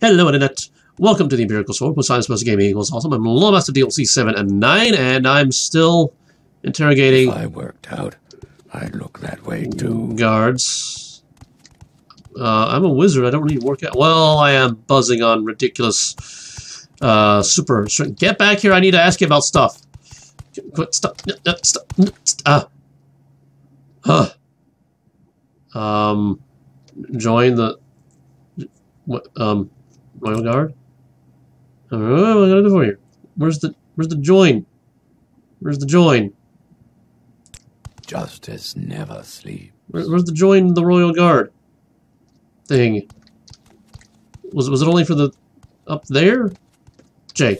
Hello Internet, welcome to the Empirical Sword, with Science Plus Gaming equals awesome. I'm Lawmaster DLC 7 and 9, and I'm still interrogating... If I worked out, I'd look that way too. ...guards. I'm a wizard, I don't really work out... Well, I am buzzing on ridiculous... super... Get back here, I need to ask you about stuff. Quit, stop, stop. Join the... What, Royal Guard? I don't know what I'm gonna do for you. Where's the join? Where's the join? Justice never sleeps. Where's the join the Royal Guard thing? Was it only for the up there? Jake.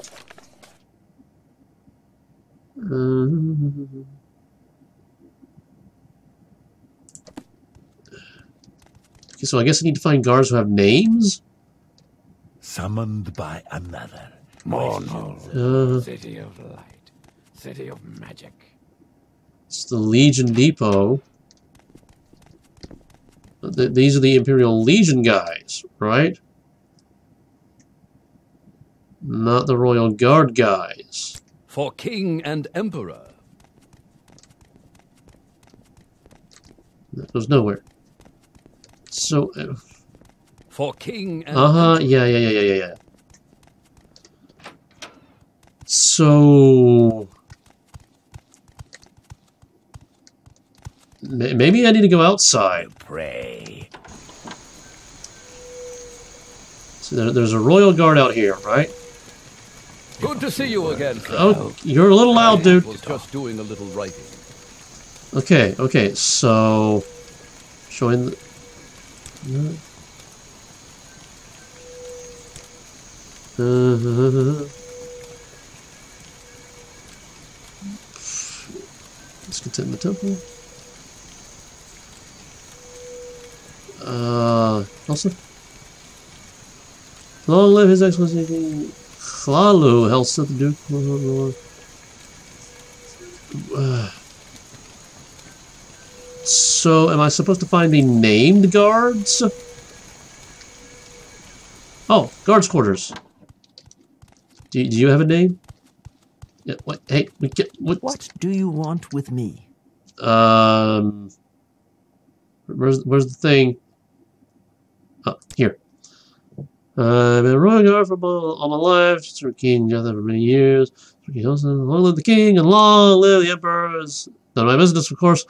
Okay, so I guess I need to find guards who have names? Summoned by another. Mournhold. City of light. City of magic. It's the Legion Depot. These are the Imperial Legion guys, right? Not the Royal Guard guys. For King and Emperor. That goes nowhere. So... For King and... Uh-huh, yeah. So... Maybe I need to go outside. Pray. So there's a Royal Guard out here, right? Good to see you again, sir. Oh, you're a little loud, dude. I was just doing a little writing. Okay, so... Showing the... Let's contend the temple. Helseth? Long live His Excellency King Hlaalu, Helseth, Duke. So, am I supposed to find the named guards? Oh, guards' quarters. Do you have a name? Yeah, what? Hey, we get what? What do you want with me? Where's the thing? Oh, here. I've been a royal guard for all my life. Sir King Jetha for many years. Long live the king and long live the emperors. None of my business, of course.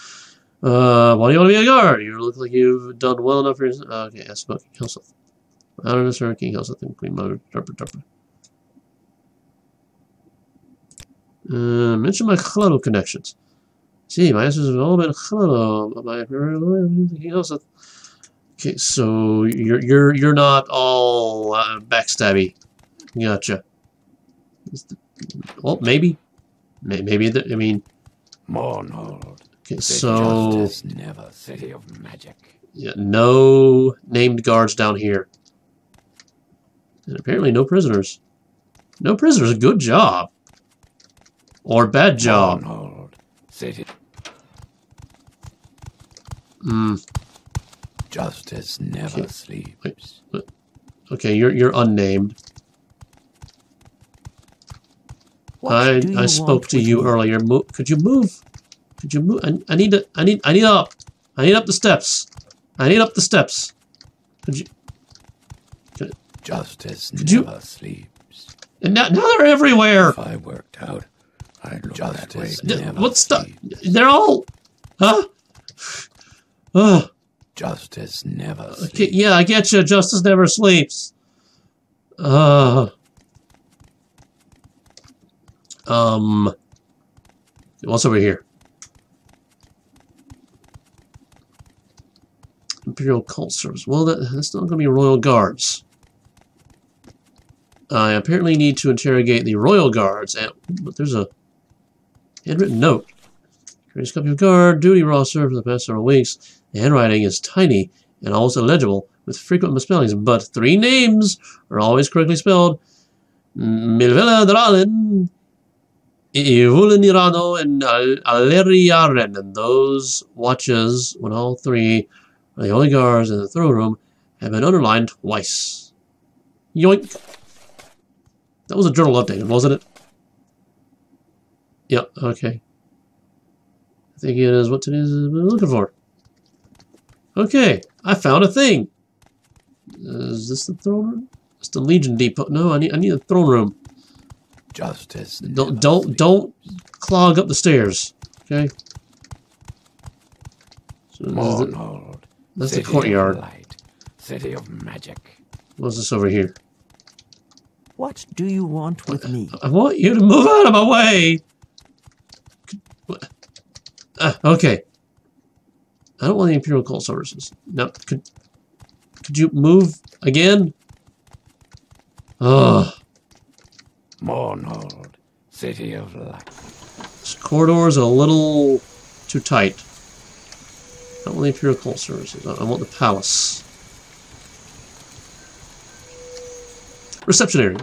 Why do you want to be a guard? You look like you've done well enough for yourself. Okay, ask about King Helseth. I don't know, sir, King Helseth and Queen Mother. Mention my Hlaalu connections. See, my answers have all been Hlaalu. My King Helseth. Okay, so you're not all backstabby. Gotcha. Well, maybe that. I mean, Mournhold. Okay, so never city of magic. Yeah, no named guards down here. And apparently no prisoners. No prisoners, good job. Or bad job. Mournhold, city. Justice never sleeps. Wait. Okay, you're unnamed. I spoke to you earlier. Could you move? Could you move? I need up. I need up the steps. Could you? Justice never sleeps. And now they're everywhere. If I worked out, I'd look that way. What's the? They're all. Huh? Justice never sleeps. Okay, yeah, I get you. Justice never sleeps. What's over here? Imperial Cult Service. Well, that's not going to be Royal Guards. I apparently need to interrogate the Royal Guards. But there's a handwritten note. Curious copy of guard duty roster for the past several weeks. The handwriting is tiny and almost illegible with frequent misspellings, but three names are always correctly spelled. Milvela Dralen, Ivulen-Irano, and Aleri-Aren. And those watches when all three... The only guards in the throne room have been underlined twice. Yoink! That was a journal updated, wasn't it? Yep, okay. I think it is what it is we're looking for. Okay, I found a thing! Is this the throne room? It's the Legion Depot. No, I need a throne room. Justice. Don't clog up the stairs. Okay. So Mournhold. That's the courtyard. Light. City of magic. What's this over here? What do you want with me? I want you to move out of my way. Okay. I don't want the Imperial Sources. No, could you move again? Ugh. Mournhold, city of light. This corridor's a little too tight. I don't want the Imperial Services. I want the palace. Reception area.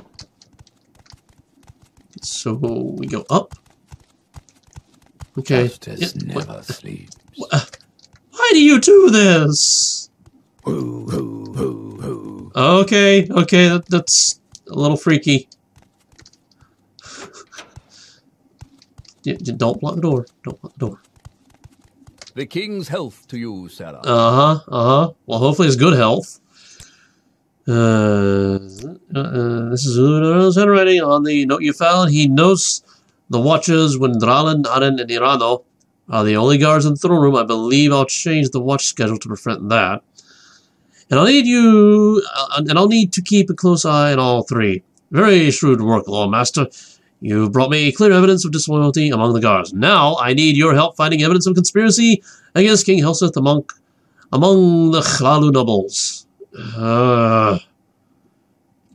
So we go up. Okay. Justice never sleeps. Why do you do this? Who, who. Okay, okay, that's a little freaky. Don't block the door. Don't block the door. The king's health to you, Sarah. Well, hopefully it's good health. This is Udo's handwriting on the note you found. He notes the watches when Dralen, Aren, and Irano are the only guards in the throne room. I believe I'll change the watch schedule to prevent that. And I'll need to keep a close eye on all three. Very shrewd work, Lord Master. You've brought me clear evidence of disloyalty among the guards. Now I need your help finding evidence of conspiracy against King Helseth among the Hlaalu nobles.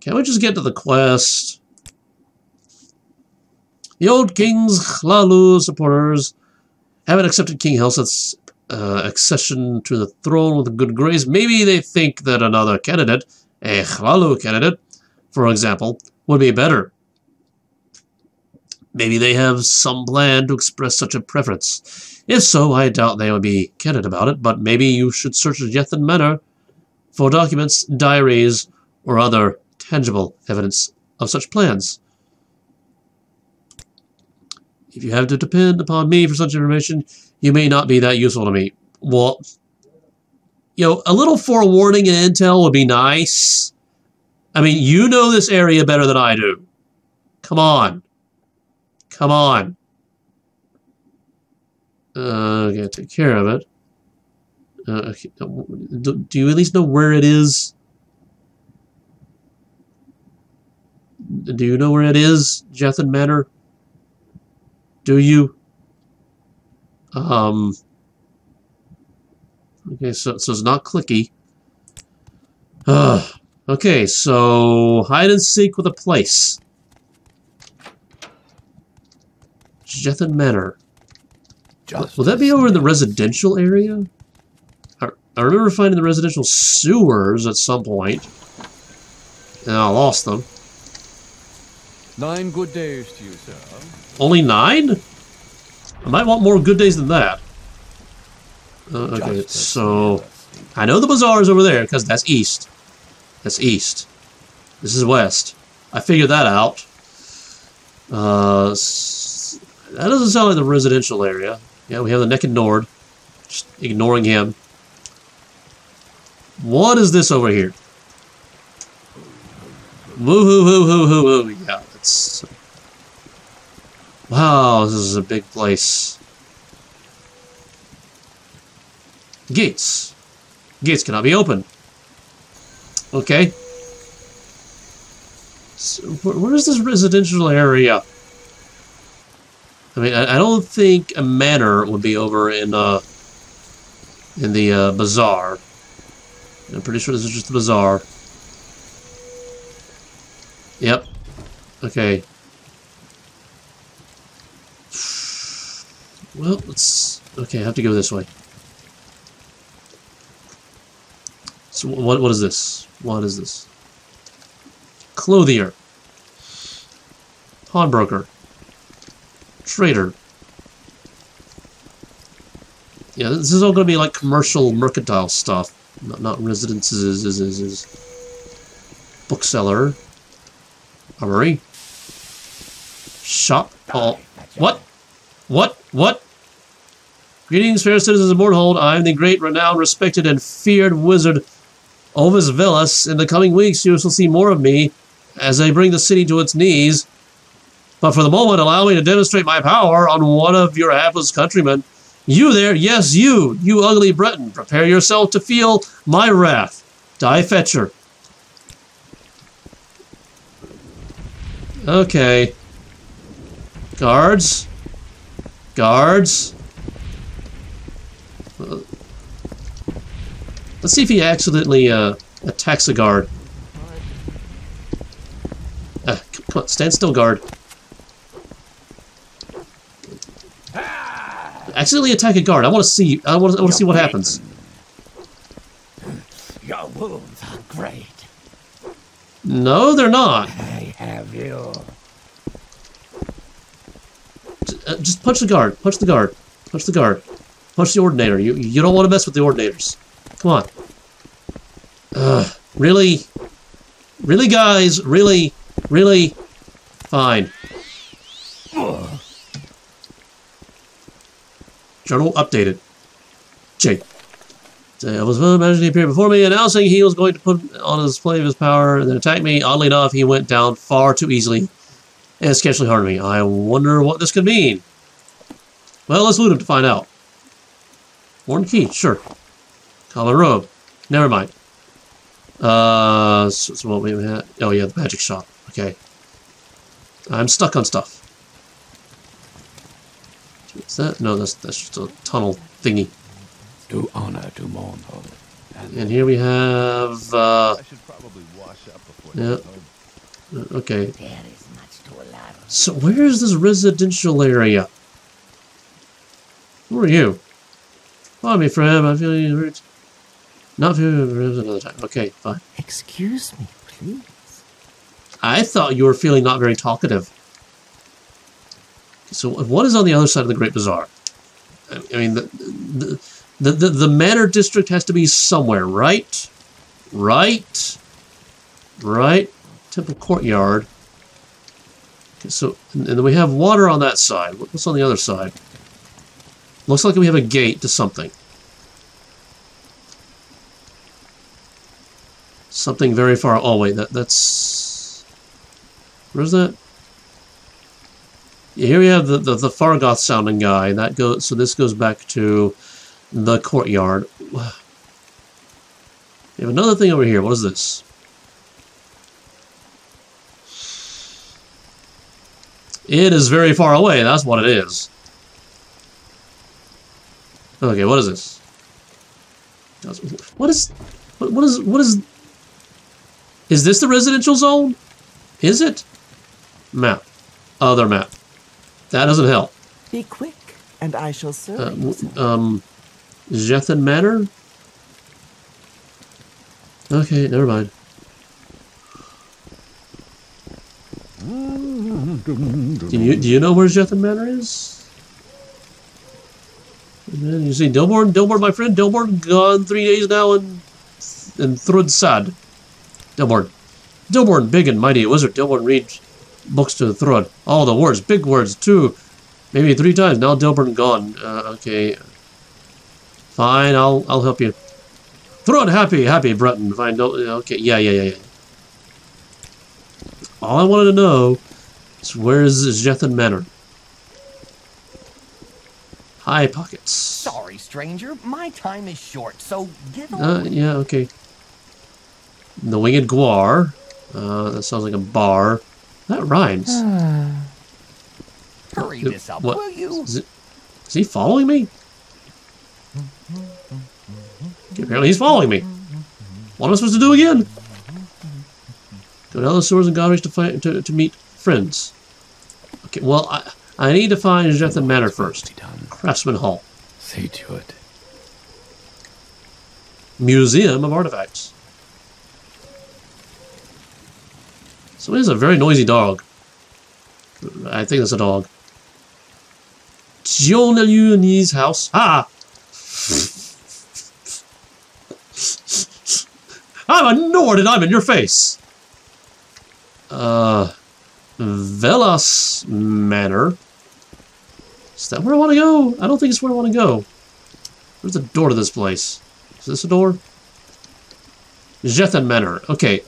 Can't we just get to the quest? The old king's Hlaalu supporters haven't accepted King Helseth's accession to the throne with a good grace. Maybe they think that another candidate, a Hlaalu candidate, for example, would be better. Maybe they have some plan to express such a preference. If so, I doubt they would be candid about it, but maybe you should search Llethan Manor for documents, diaries, or other tangible evidence of such plans. If you have to depend upon me for such information, you may not be that useful to me. Well, you know, a little forewarning and intel would be nice. I mean, you know this area better than I do. Come on. Come on. Gotta take care of it. Okay. Do you at least know where it is? Do you know where it is, Llethan Manor? Do you? Okay, so it's not clicky. Okay, so hide and seek with a place. Llethan Manor. Will that be over in the residential area? I remember finding the residential sewers at some point. And I lost them. 9 good days to you, sir. Only 9? I might want more good days than that. Okay, so... I know the bazaar is over there, because that's east. That's east. This is west. I figured that out. That doesn't sound like the residential area. Yeah, we have the Naked Nord. Just ignoring him. What is this over here? Woo-hoo-hoo-hoo-hoo-hoo. Yeah, that's... Wow, this is a big place. Gates. Gates cannot be opened. Okay. So, where is this residential area? I mean, I don't think a manor would be over in the bazaar. I'm pretty sure this is just the bazaar. Yep. Okay. Well, let's... Okay, I have to go this way. So what is this? What is this? Clothier. Pawnbroker. Trader. Yeah, this is all going to be like commercial mercantile stuff, not residences. bookseller, armory, shop hall. What? Greetings, fair citizens of Mournhold. I am the great, renowned, respected, and feared wizard Ovis Velas. In the coming weeks, you shall see more of me as I bring the city to its knees. But for the moment, allow me to demonstrate my power on one of your hapless countrymen. You there, yes, you ugly Breton. Prepare yourself to feel my wrath. Die Fetcher. Okay. Guards. Guards. Let's see if he accidentally attacks a guard. Come on, stand still, guard. Accidentally attack a guard. I want to see. I want to see what happens. Your wounds are great. No, they're not. I have you. Just punch the guard. Punch the guard. Punch the guard. Punch the ordinator. You don't want to mess with the ordinators. Come on. Really? Really, guys? Really? Really? Fine. Journal updated. Jake. I was magically appeared before me, announcing he was going to put on a display of his power and then attack me. Oddly enough, he went down far too easily and sketchily harmed me. I wonder what this could mean. Well, let's loot him to find out. Worn key, sure. Common robe. Never mind. So what we had. Oh, yeah, the magic shop. Okay. I'm stuck on stuff. Is that? No, that's just a tunnel thingy. Do honor to Mournhold. And here we have. I should probably wash up before. Yeah. Okay. There is much to allow. So where is this residential area? Who are you? Follow me, friend. I feel you hurt. Not feeling hurt another time. Okay, fine. Excuse me, please. I thought you were feeling not very talkative. So what is on the other side of the Great Bazaar? I mean, the Manor District has to be somewhere, right? Right? Right? Temple Courtyard. Okay, so, and then we have water on that side. What's on the other side? Looks like we have a gate to something. Something very far... Oh, wait, that's... Where's that? Here we have the Fargoth sounding guy. That goes. So this goes back to the courtyard. We have another thing over here. What is this? It is very far away. That's what it is. Okay, what is this? What is? Is this the residential zone? Is it? Map. Other map. That doesn't help. Be quick, and I shall serve you. Llethan Manor? Okay, never mind. Do you know where Llethan Manor is? And then you see Dilborn, my friend, Dilborn gone 3 days now in Thruid Sad. Dilborn, big and mighty wizard. Dilborn reads books to the Thruid. All the words, big words, 2, maybe 3 times. Now Dilborn gone. Okay. Fine, I'll help you. Thruid happy Breton. Fine, okay, yeah. All I wanted to know is where is Llethan Manor? High pockets. Sorry, stranger, my time is short, so get on. Yeah, okay. The Winged Gwar. That sounds like a bar. That rhymes. Hurry this up, will you? Is he following me? Okay, apparently he's following me. What am I supposed to do again? Go down the sewers and garbage to meet friends. Okay, well, I need to find Llethan Manor first. Craftsman Hall. See to it. Museum of Artifacts. So it is a very noisy dog. I think that's a dog. Tioneluni's house. Ah! I'm a Nord and I'm in your face! Velas Manor. Is that where I want to go? I don't think it's where I want to go. Where's the door to this place? Is this a door? Llethan Manor. Okay.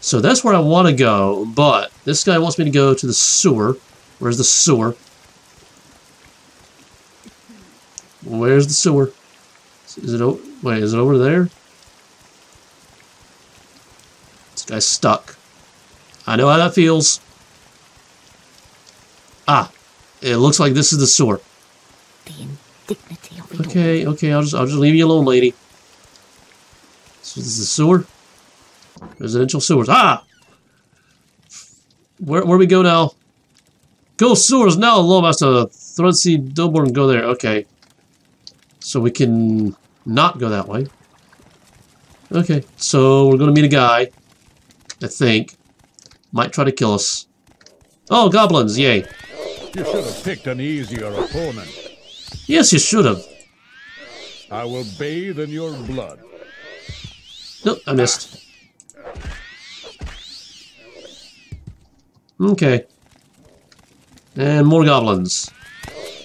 So that's where I want to go, but this guy wants me to go to the sewer. Where's the sewer? Where's the sewer? Is it wait, is it over there? This guy's stuck. I know how that feels. Ah, it looks like this is the sewer. The indignity of it. Okay, okay, I'll just leave you alone, lady. So this is the sewer. Residential sewers. Ah! Where we go now? Go sewers now, Lawmaster. Thruid, Dilborn, go there. Okay. So we can not go that way. Okay. So we're going to meet a guy. I think. Might try to kill us. Oh, goblins. Yay. You should have picked an easier opponent. Yes, you should have. I will bathe in your blood. Nope, I missed. Okay. And more goblins.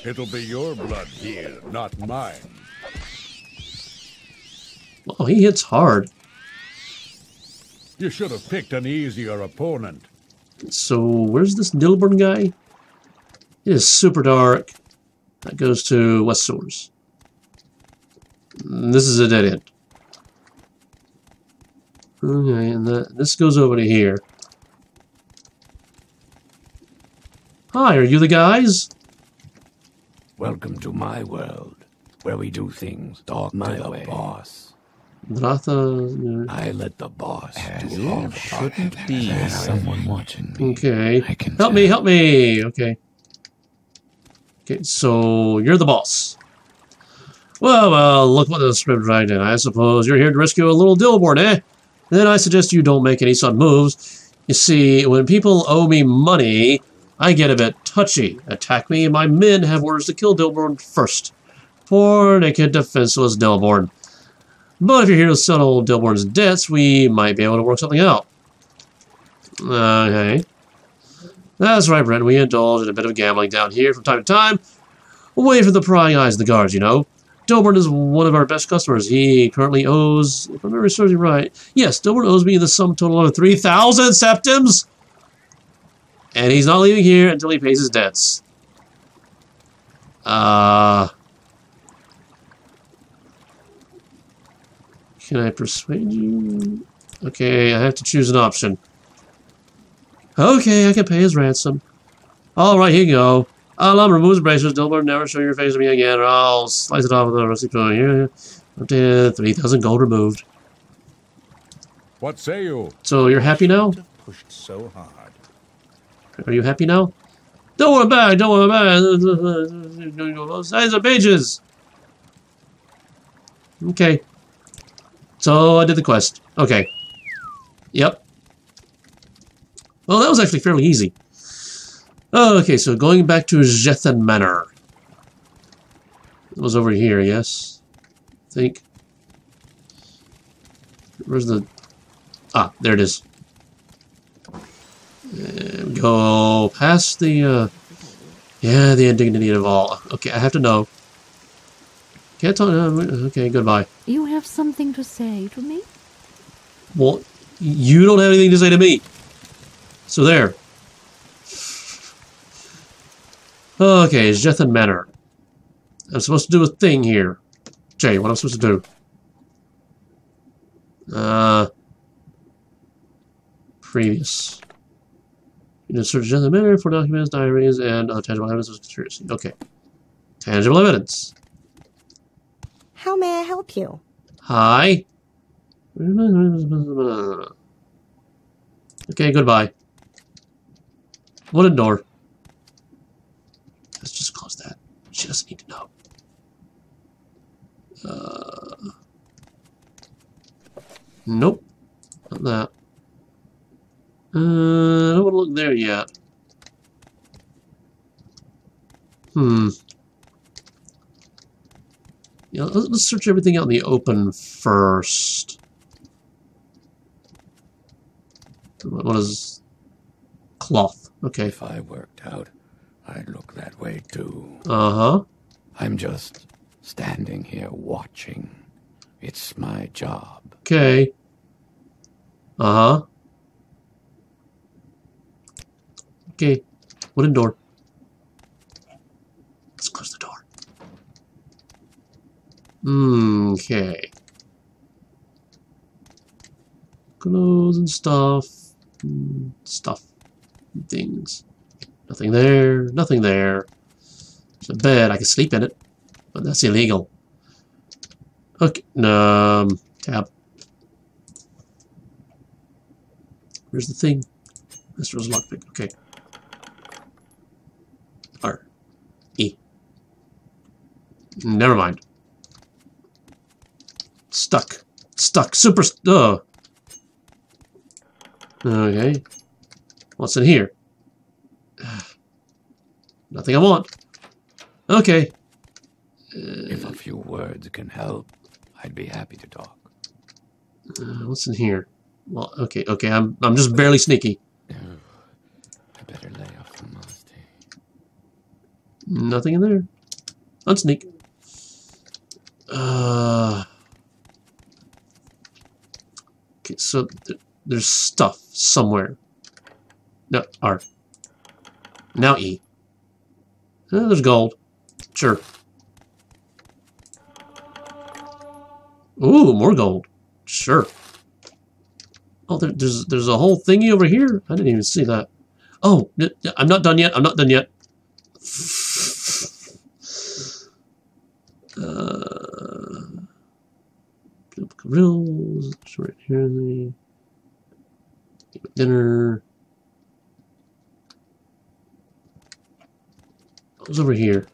It'll be your blood here, not mine. Oh, he hits hard. You should have picked an easier opponent. So, where's this Dilborn guy? It is super dark. That goes to West Sewers. This is a dead end. Okay, and this goes over to here. Hi, are you the guys? Welcome to my world, where we do things my way. Boss. I let the boss do all. Shouldn't be someone watching me. Okay. Help me. Okay. Okay, so you're the boss. Well, look what the script right in. I suppose you're here to rescue a little Dilborn, eh? Then I suggest you don't make any sudden moves. You see, when people owe me money, I get a bit touchy. Attack me, and my men have orders to kill Dilborn first. Poor, naked, defenseless Dilborn. But if you're here to settle Dilborn's debts, we might be able to work something out. Okay. That's right, Brent. We indulge in a bit of gambling down here from time to time. Away from the prying eyes of the guards, you know. Dilborn is one of our best customers. He currently owes, if I remember serving right, yes, Dilborn owes me the sum total of 3,000 septims! And he's not leaving here until he pays his debts. Can I persuade you? Okay, I have to choose an option. Okay, I can pay his ransom. Alright, here you go. I'll remove his braces. Dilborn, never show your face to me again, or I'll slice it off with a rusty pillow. Here, up to 3,000 gold removed. What say you? So you're happy now? Pushed so hard. Are you happy now? Don't want back! Don't want back! Signs of pages! Okay. So I did the quest. Okay. Yep. Well, that was actually fairly easy. Okay, so going back to Llethan Manor. It was over here, yes? I think. Where's the... Ah, there it is. Go past the, yeah, the indignity of all. Okay, I have to know. Can't talk. Okay, goodbye. You have something to say to me? Well, you don't have anything to say to me. So there. Okay, Llethan Manor. I'm supposed to do a thing here. Jay, what am I supposed to do? Previous. You can search Llethan Manor for documents, diaries, and other tangible evidence of conspiracy. Okay. Tangible evidence. How may I help you? Hi. Okay, goodbye. Wooden door. Let's just close that. She doesn't need to know. Nope. Not that. I don't want to look there yet. Yeah, let's search everything out in the open first. What is... cloth. Okay. If I worked out, I'd look that way too. Uh-huh. I'm just standing here watching. It's my job. Okay. Uh-huh. Okay. Wooden door. Let's close the door. Okay. Clothes and stuff. Stuff. Things. Nothing there. Nothing there. There's a bed. I can sleep in it. But that's illegal. Okay. Tab. Where's the thing? This was a lockpick. Okay. R. E. Never mind. Stuck. Stuck. Super. Okay. What's in here? Nothing I want. Okay. If a few words can help, I'd be happy to talk. What's in here? Well, okay, okay. I'm just barely sneaky. Oh, I better lay off the musty. Nothing in there. Unsneak. Okay, so there's stuff somewhere. No, R. Now E. Oh, there's gold. Sure. Ooh, more gold. Sure. Oh, there's a whole thingy over here. I didn't even see that. Oh, I'm not done yet. I'm not done yet. Grills. Right here. Dinner. What's over here?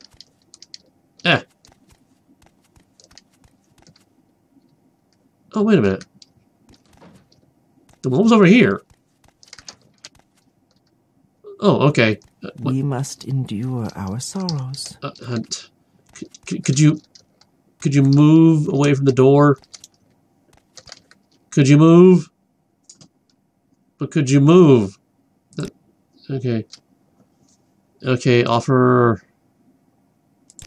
Eh. Oh, wait a minute. The one was over here. Oh, okay. We must endure our sorrows. Could you move away from the door? Could you move? But could you move? Okay. Okay, offer.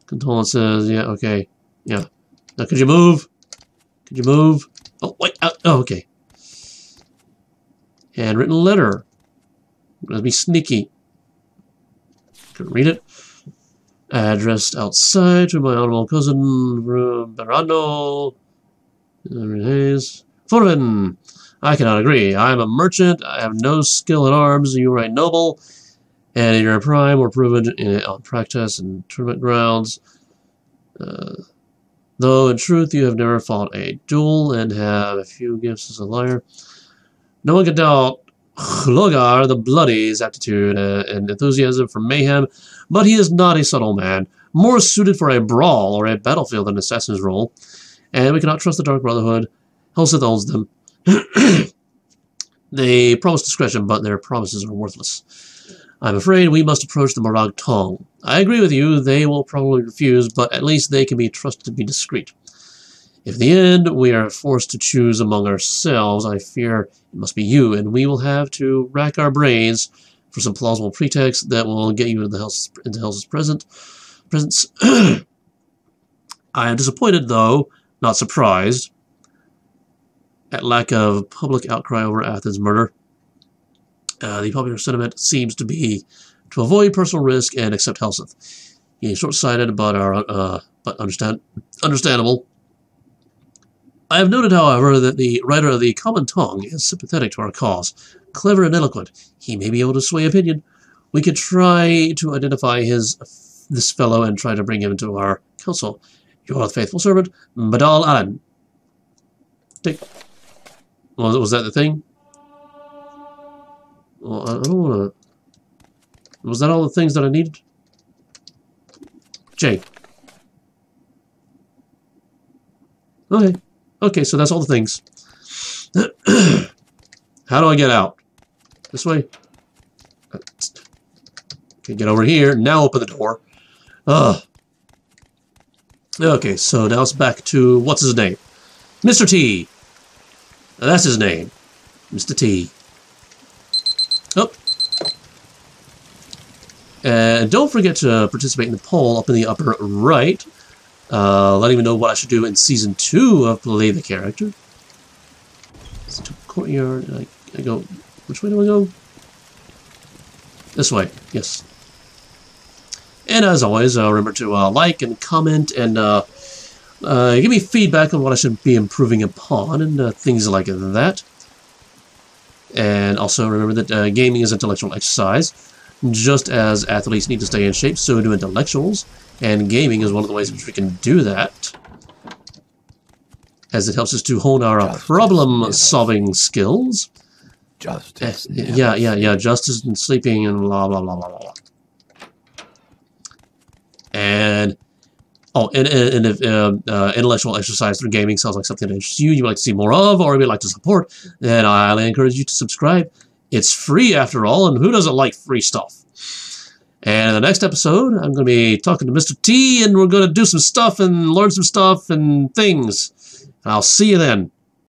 Condolences, yeah, okay. Yeah. Now, could you move? Could you move? Oh, wait. Oh, okay. Handwritten letter. Let's be sneaky. Couldn't read it. Addressed outside to my honorable cousin, Berando. Forbidden. I cannot agree. I am a merchant. I have no skill in arms. You are a noble. And you are a prime or proven on practice and tournament grounds. Though, in truth, you have never fought a duel and have a few gifts as a liar. No one could doubt Logar the Bloody's aptitude and enthusiasm for mayhem, but he is not a subtle man, more suited for a brawl or a battlefield than an assassin's role, and we cannot trust the Dark Brotherhood. Helseth owns them. They promise discretion, but their promises are worthless. I'm afraid we must approach the Morag Tong. I agree with you, they will probably refuse, but at least they can be trusted to be discreet. If in the end we are forced to choose among ourselves, I fear it must be you, and we will have to rack our brains for some plausible pretext that will get you into Hell's presence. I am disappointed, though, not surprised, at lack of public outcry over Athens' murder. The popular sentiment seems to be to avoid personal risk and accept Helseth. He is short-sighted, but understandable. I have noted, however, that the writer of the Common Tongue is sympathetic to our cause. Clever and eloquent, he may be able to sway opinion. We could try to identify this fellow and try to bring him to our council. Your faithful servant, Madal An. Was that the thing? Well, I don't want to... Was that all the things that I needed? J. Okay. Okay, so that's all the things. How do I get out? This way? Okay, get over here. Now open the door. Ugh. Okay, so now it's back to... What's his name? Mr. T. That's his name. Mr. T. Oh. Don't forget to participate in the poll up in the upper right, letting me know what I should do in Season 2 of Play the Character. It's the courtyard. I go... Which way do I go? This way, yes. And as always, remember to like and comment and give me feedback on what I should be improving upon and things like that. And also remember that gaming is intellectual exercise. Just as athletes need to stay in shape, so do intellectuals. And gaming is one of the ways in which we can do that, as it helps us to hone our problem-solving skills. Justice. Yeah. Justice and sleeping and blah, blah, blah, blah, blah. And, oh, and if intellectual exercise through gaming sounds like something that interests you, you would like to see more of, or you would like to support, then I highly encourage you to subscribe. It's free, after all, and who doesn't like free stuff? And in the next episode, I'm going to be talking to Mr. T, and we're going to do some stuff and learn some stuff and things. And I'll see you then.